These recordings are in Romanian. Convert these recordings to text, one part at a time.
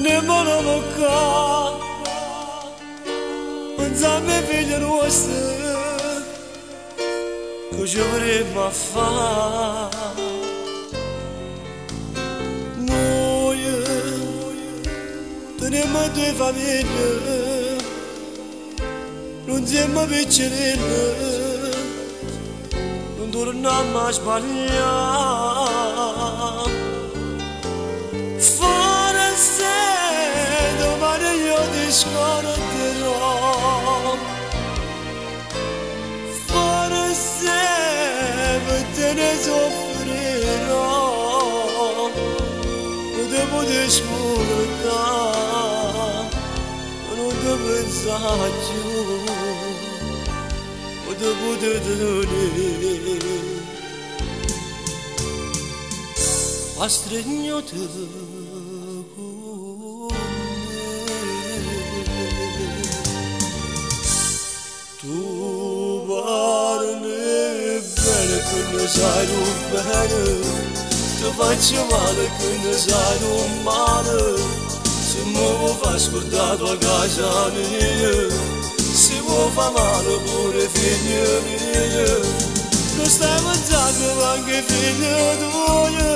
nemonoka Unzame veleroasă Cu jure ma fa Moie Tune-mă deva mine Lunde-mă vecerele Lundurna m-aș balia Fără de rom, fără să vă tenezi o frână, unde putești murta, unde vânzaciu, unde pute dăne. A străiniotă Zaru bere, tu faci male când zaru male, se mă va scurta doar gaja mie, se mă va male pure fine mie, nu stai mă zaru anche fine duie,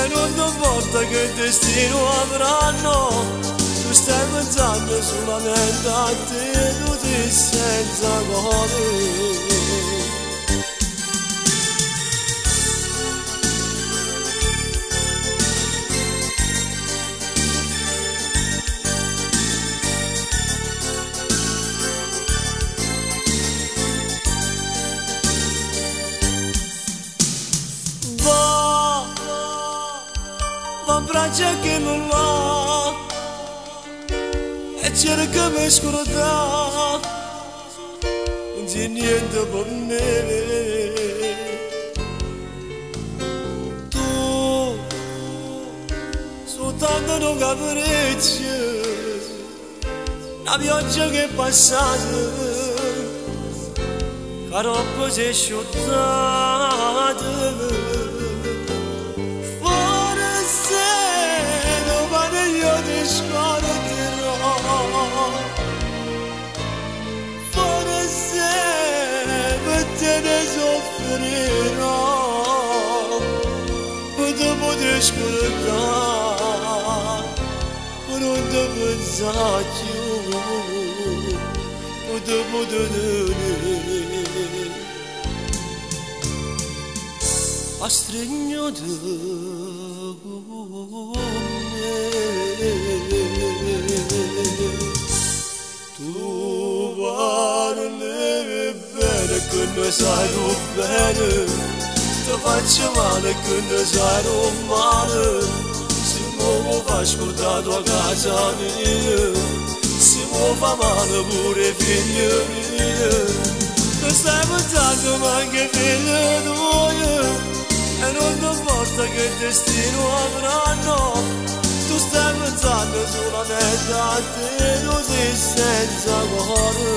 e non domporta che destino avranno, tu stai mă zaru solamente a te, tu ti senza amore. Îmbrace chinul e cercă mi scurta Ingenie de bămnele Tu Sultată nu gavrece N-avioce che pasată Ca rocă se șutată A strigno de Tu varle bere când zaru bere Te face male când zaru male O va scurta doar gaza mie Se mă va mală bure fine mie Că stai mântat-o mă-nge fine duie E nu-ndă morta că destinul avrano Tu stai mântat-o zula de date Nu zi senza gore